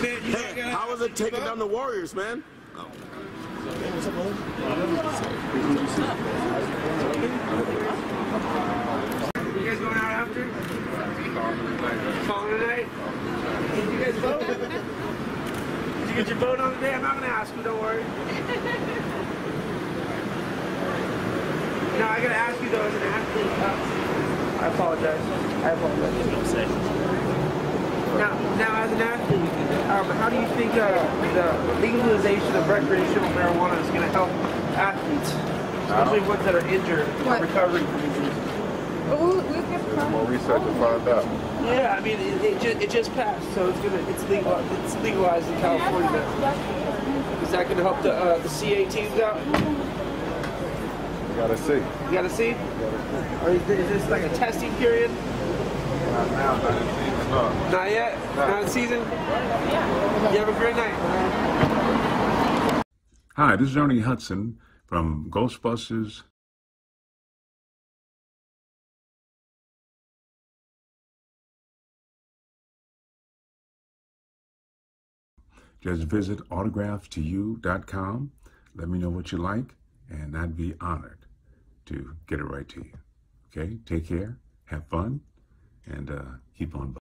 Hey, how was it taking down the Warriors, man? Oh. You guys going out after? Calling tonight? Did you guys vote? Did you get your vote on today? I'm not going to ask you, don't worry. No, I got to ask you though as an athlete. I apologize. Don't say. Now as an athlete, how do you think the legalization of recreational marijuana is going to help athletes, especially ones that are injured or recovering from disease? More research to find out. Yeah, I mean, it just passed, so it's legalized in California. Is that going to help the CA teams out? You gotta see. You gotta see. Or is this like a testing period? Not now, not in season. Not yet. Not in season. Yeah. You have a great night. Hi, this is Ernie Hudson from Ghostbusters. Just visit autographtoyou.com. Let me know what you like, and I'd be honored to get it right to you. Okay? Take care, have fun, and keep on.